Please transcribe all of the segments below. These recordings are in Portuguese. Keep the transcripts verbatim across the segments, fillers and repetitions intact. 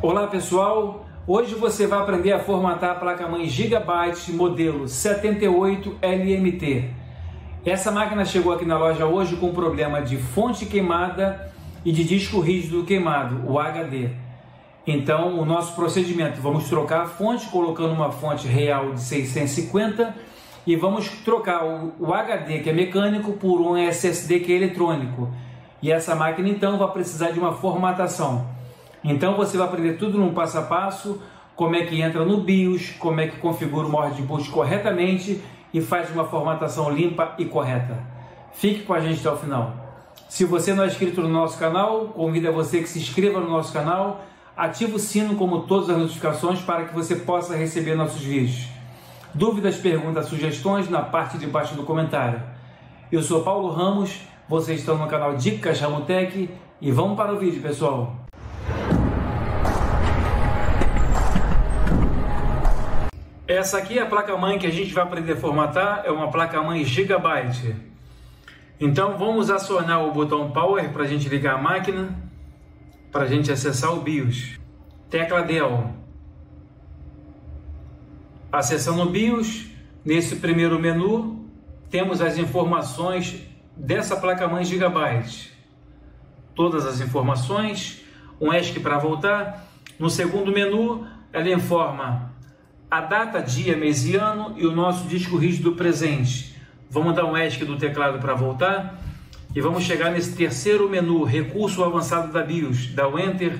Olá pessoal, hoje você vai aprender a formatar a placa-mãe Gigabyte modelo setenta e oito L M T. Essa máquina chegou aqui na loja hoje com problema de fonte queimada e de disco rígido queimado, o H D. Então o nosso procedimento, vamos trocar a fonte, colocando uma fonte real de seiscentos e cinquenta e vamos trocar o, o H D que é mecânico por um S S D que é eletrônico. E essa máquina então vai precisar de uma formatação. Então você vai aprender tudo num passo a passo, como é que entra no BIOS, como é que configura o mod de boot corretamente e faz uma formatação limpa e correta. Fique com a gente até o final. Se você não é inscrito no nosso canal, convido a você que se inscreva no nosso canal, ative o sino como todas as notificações para que você possa receber nossos vídeos. Dúvidas, perguntas, sugestões na parte de baixo do comentário. Eu sou Paulo Ramos, vocês estão no canal Dicas Ramos Tech e vamos para o vídeo, pessoal. Essa aqui é a placa-mãe que a gente vai aprender a formatar, é uma placa-mãe Gigabyte. Então vamos acionar o botão Power para a gente ligar a máquina, para a gente acessar o BIOS. Tecla D E L. Acessando o BIOS, nesse primeiro menu, temos as informações dessa placa-mãe Gigabyte. Todas as informações, um E S C para voltar. No segundo menu, ela informa a data, dia, mês e ano e o nosso disco rígido presente. Vamos dar um E S C do teclado para voltar e vamos chegar nesse terceiro menu, recurso avançado da BIOS, dá o ENTER.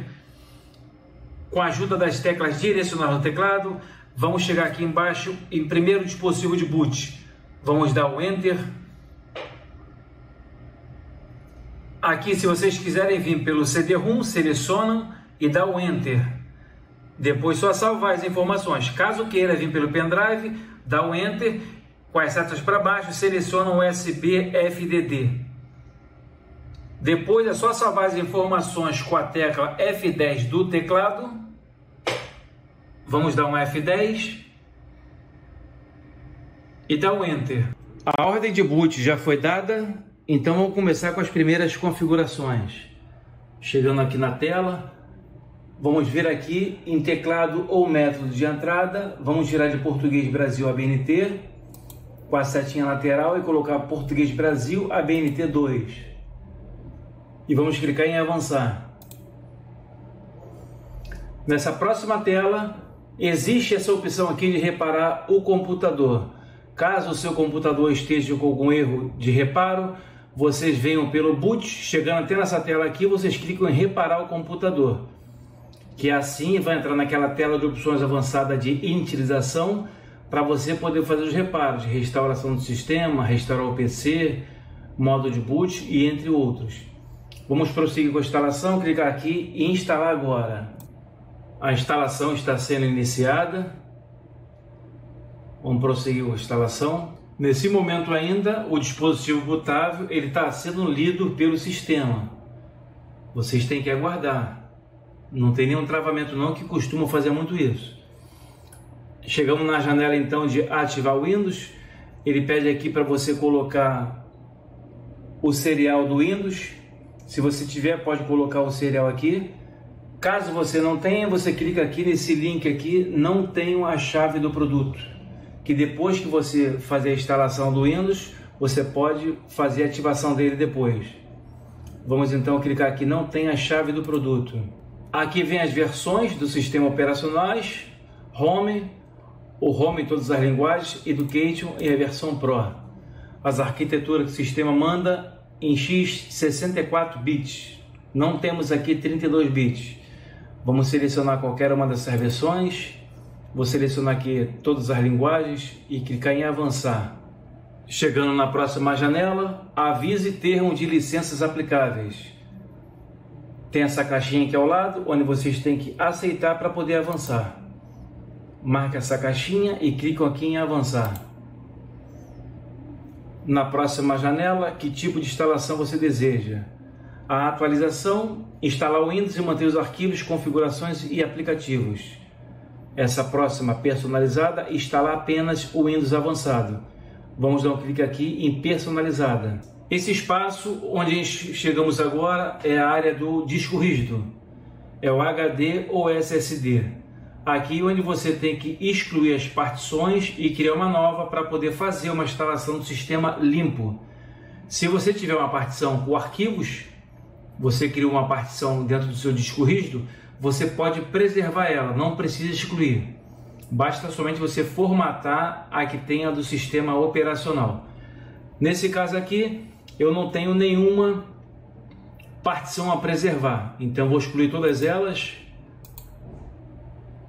Com a ajuda das teclas direcionais no teclado, vamos chegar aqui embaixo em primeiro dispositivo de boot. Vamos dar o ENTER. Aqui, se vocês quiserem vir pelo C D ROM, selecionam e dá o ENTER. Depois só salvar as informações. Caso queira vir pelo pendrive, dá o ENTER, com as setas para baixo, seleciona o U S B F D D. Depois é só salvar as informações com a tecla F dez do teclado. Vamos dar um F dez. E dá o ENTER. A ordem de boot já foi dada, então vamos começar com as primeiras configurações. Chegando aqui na tela, vamos vir aqui em teclado ou método de entrada, vamos tirar de português Brasil A B N T com a setinha lateral e colocar português Brasil A B N T dois e vamos clicar em avançar. Nessa próxima tela existe essa opção aqui de reparar o computador. Caso o seu computador esteja com algum erro de reparo, vocês venham pelo boot, chegando até nessa tela aqui, vocês clicam em reparar o computador, que assim vai entrar naquela tela de opções avançada de inutilização para você poder fazer os reparos, restauração do sistema, restaurar o P C, modo de boot e entre outros. Vamos prosseguir com a instalação, clicar aqui e instalar agora. A instalação está sendo iniciada. Vamos prosseguir com a instalação. Nesse momento ainda, o dispositivo bootável ele está sendo lido pelo sistema. Vocês têm que aguardar. Não tem nenhum travamento não, que costuma fazer muito isso. Chegamos na janela então de ativar o Windows. Ele pede aqui para você colocar o serial do Windows. Se você tiver, pode colocar o serial aqui. Caso você não tenha, você clica aqui nesse link aqui, não tenho a chave do produto. Que depois que você fazer a instalação do Windows, você pode fazer a ativação dele depois. Vamos então clicar aqui, não tem a chave do produto. Aqui vem as versões do sistema operacionais, Home, o Home em todas as linguagens, Education e a versão Pro. As arquiteturas que o sistema manda em x sessenta e quatro bits, não temos aqui trinta e dois bits. Vamos selecionar qualquer uma dessas versões, vou selecionar aqui todas as linguagens e clicar em avançar. Chegando na próxima janela, avise termos de licenças aplicáveis. Tem essa caixinha aqui ao lado, onde vocês têm que aceitar para poder avançar. Marca essa caixinha e clicam aqui em avançar. Na próxima janela, que tipo de instalação você deseja? A atualização, instalar o Windows e manter os arquivos, configurações e aplicativos. Essa próxima personalizada, instalar apenas o Windows avançado. Vamos dar um clique aqui em personalizada. Esse espaço onde chegamos agora é a área do disco rígido. é o H D ou S S D. Aqui onde você tem que excluir as partições e criar uma nova para poder fazer uma instalação do sistema limpo. Se você tiver uma partição com arquivos, você cria uma partição dentro do seu disco rígido, você pode preservar ela, não precisa excluir. Basta somente você formatar a que tenha do sistema operacional. Nesse caso aqui, eu não tenho nenhuma partição a preservar, então vou excluir todas elas.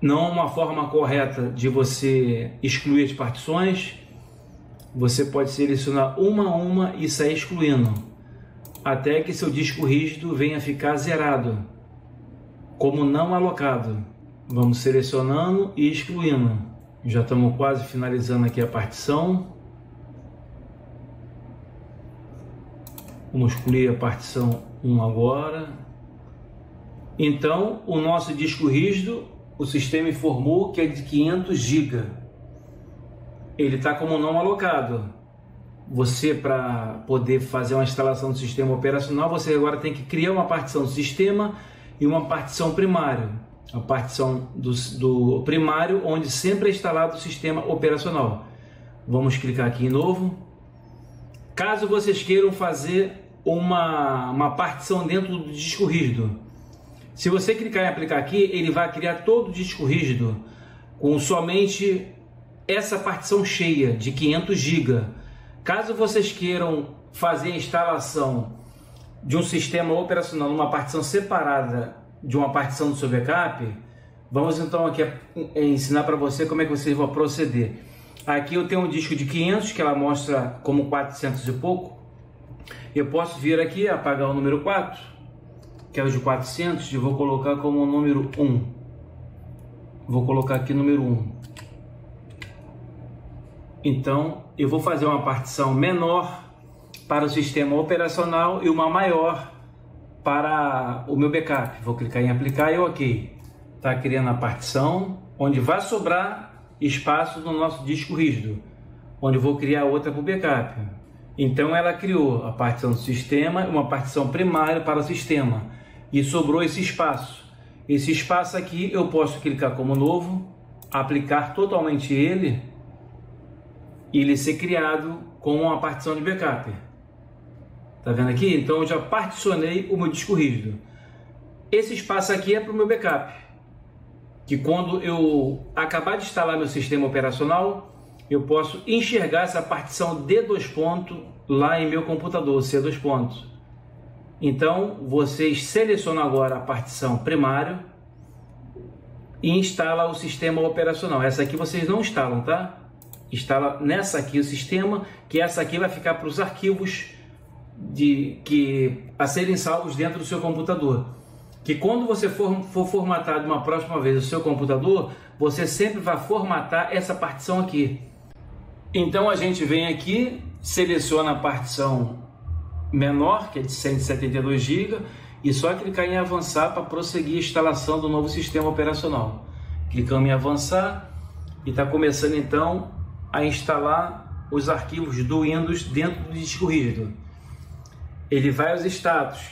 Não é uma forma correta de você excluir as partições. Você pode selecionar uma a uma e sair excluindo, até que seu disco rígido venha a ficar zerado, como não alocado. Vamos selecionando e excluindo. Já estamos quase finalizando aqui a partição. Vamos excluir a partição um agora. Então, o nosso disco rígido, o sistema informou que é de quinhentos gigas. Ele está como não alocado. Você, para poder fazer uma instalação do sistema operacional, você agora tem que criar uma partição do sistema e uma partição primária. A partição do, do primário, onde sempre é instalado o sistema operacional. Vamos clicar aqui em novo. Caso vocês queiram fazer uma, uma partição dentro do disco rígido, se você clicar em aplicar aqui, ele vai criar todo o disco rígido com somente essa partição cheia de quinhentos gigas. Caso vocês queiram fazer a instalação de um sistema operacional numa partição separada de uma partição do seu backup, vamos então aqui ensinar para você como é que vocês vão proceder. Aqui eu tenho um disco de quinhentos que ela mostra como quatrocentos e pouco. Eu posso vir aqui, apagar o número quatro, que é o de quatrocentos, e vou colocar como número um. Vou colocar aqui número um. Então, eu vou fazer uma partição menor para o sistema operacional e uma maior para o meu backup. Vou clicar em aplicar e OK. Está criando a partição, onde vai sobrar espaço no nosso disco rígido, onde eu vou criar outra para o backup. Então, ela criou a partição do sistema, uma partição primária para o sistema, e sobrou esse espaço. Esse espaço aqui eu posso clicar como novo, aplicar totalmente ele, e ele ser criado com uma partição de backup. Tá vendo aqui? Então eu já particionei o meu disco rígido. Esse espaço aqui é para o meu backup, que quando eu acabar de instalar meu sistema operacional, eu posso enxergar essa partição D dois pontos lá em meu computador, C dois pontos. Então vocês selecionam agora a partição primária e instala o sistema operacional. Essa aqui vocês não instalam, tá? Instala nessa aqui o sistema, que essa aqui vai ficar para os arquivos de, que, a serem salvos dentro do seu computador. Que quando você for, for formatar de uma próxima vez o seu computador, você sempre vai formatar essa partição aqui. Então a gente vem aqui, seleciona a partição menor, que é de cento e setenta e dois gigas, e só clicar em avançar para prosseguir a instalação do novo sistema operacional. Clicamos em avançar e está começando então a instalar os arquivos do Windows dentro do disco rígido. Ele vai aos status,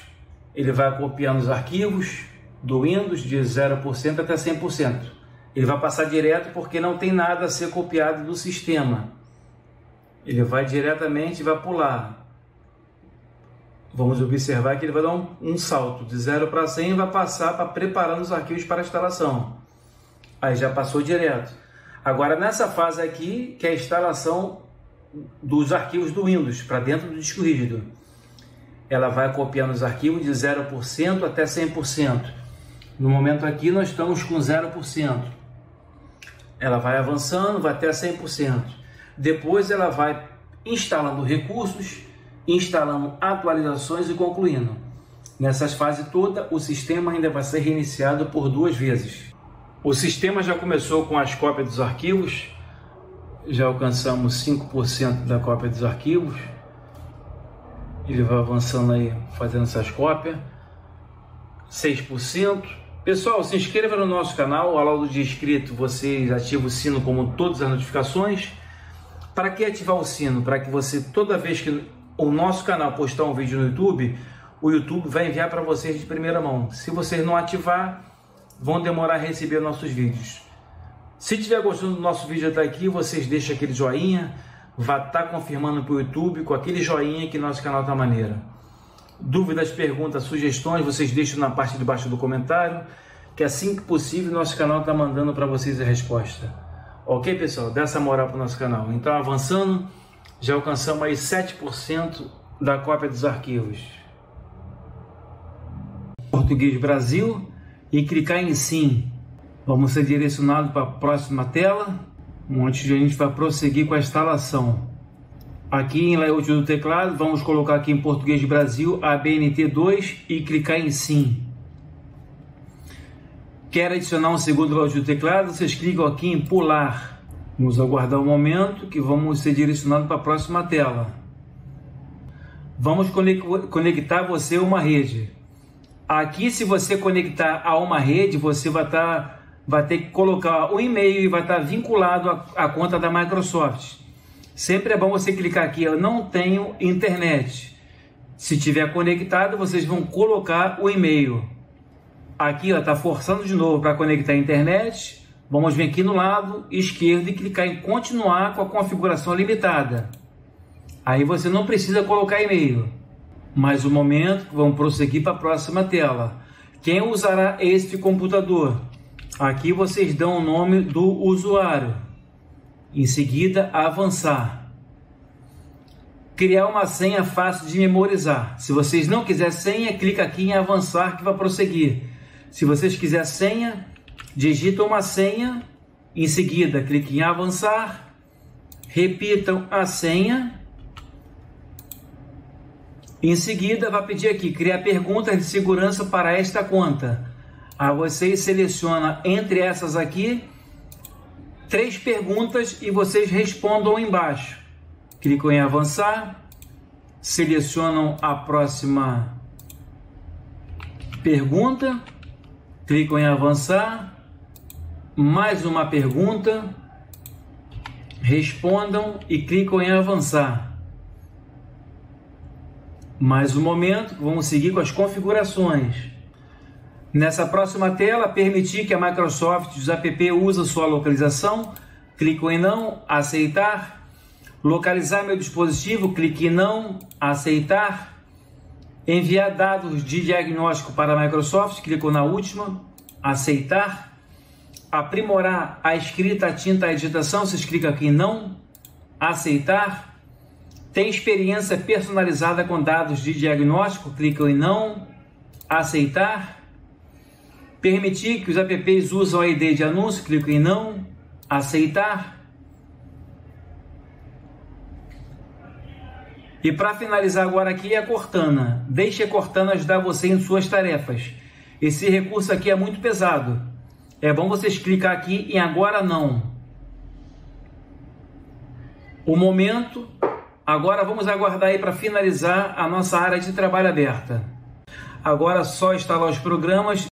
ele vai copiando os arquivos do Windows de zero por cento até cem por cento. Ele vai passar direto porque não tem nada a ser copiado do sistema. Ele vai diretamente e vai pular. Vamos observar que ele vai dar um, um salto de zero para cem e vai passar para preparando os arquivos para a instalação. Aí já passou direto. Agora, nessa fase aqui, que é a instalação dos arquivos do Windows para dentro do disco rígido. Ela vai copiando os arquivos de zero por cento até cem por cento. No momento aqui, nós estamos com zero por cento. Ela vai avançando, vai até cem por cento. Depois, ela vai instalando recursos, instalando atualizações e concluindo. Nessas fases todas, o sistema ainda vai ser reiniciado por duas vezes. O sistema já começou com as cópias dos arquivos, já alcançamos cinco por cento da cópia dos arquivos. Ele vai avançando aí, fazendo essas cópias, seis por cento. Pessoal, se inscreva no nosso canal, ao lado de inscrito, vocês ativam o sino como todas as notificações. Para que ativar o sino? Para que você, toda vez que o nosso canal postar um vídeo no YouTube, o YouTube vai enviar para vocês de primeira mão. Se vocês não ativar, vão demorar a receber nossos vídeos. Se estiver gostando do nosso vídeo até aqui, vocês deixam aquele joinha, vá estar tá confirmando para o YouTube com aquele joinha que nosso canal está maneiro. Dúvidas, perguntas, sugestões, vocês deixam na parte de baixo do comentário, que assim que possível nosso canal está mandando para vocês a resposta. Ok, pessoal? Dá essa moral para o nosso canal. Então, avançando, já alcançamos aí sete por cento da cópia dos arquivos. Português Brasil e clicar em sim. Vamos ser direcionados para a próxima tela, onde a gente vai prosseguir com a instalação. Aqui em layout do teclado, vamos colocar aqui em Português Brasil A B N T dois e clicar em sim. Quer adicionar um segundo layout do teclado? Vocês clicam aqui em pular. Vamos aguardar um momento que vamos ser direcionados para a próxima tela. Vamos conectar você a uma rede. Aqui, se você conectar a uma rede, você vai estar... Tá vai ter que colocar o e-mail e vai estar vinculado à conta da Microsoft. Sempre é bom você clicar aqui, eu não tenho internet. Se tiver conectado, vocês vão colocar o e-mail. Aqui está forçando de novo para conectar a internet. Vamos vir aqui no lado esquerdo e clicar em continuar com a configuração limitada. Aí você não precisa colocar e-mail. Mais um momento, vamos prosseguir para a próxima tela. Quem usará este computador? Aqui vocês dão o nome do usuário, em seguida avançar, criar uma senha fácil de memorizar. Se vocês não quiserem senha, clica aqui em avançar que vai prosseguir. Se vocês quiserem senha, digita uma senha, em seguida clique em avançar, repitam a senha, em seguida vai pedir aqui, criar perguntas de segurança para esta conta. Aí vocês seleciona entre essas aqui, três perguntas e vocês respondam embaixo. Clicam em avançar, selecionam a próxima pergunta, clicam em avançar, mais uma pergunta, respondam e clicam em avançar. Mais um momento, vamos seguir com as configurações. Nessa próxima tela, permitir que a Microsoft e os app usem sua localização, clico em não, aceitar. Localizar meu dispositivo, clique em não, aceitar. Enviar dados de diagnóstico para a Microsoft, clico na última, aceitar. Aprimorar a escrita, a tinta, a editação, vocês clicam aqui em não, aceitar. Ter experiência personalizada com dados de diagnóstico, clico em não, aceitar. Permitir que os apps usam a I D de anúncio, clico em não, aceitar. E para finalizar agora aqui é a Cortana. Deixe a Cortana ajudar você em suas tarefas. Esse recurso aqui é muito pesado. É bom vocês clicar aqui em agora não. O momento, agora vamos aguardar aí para finalizar a nossa área de trabalho aberta. Agora só instalar os programas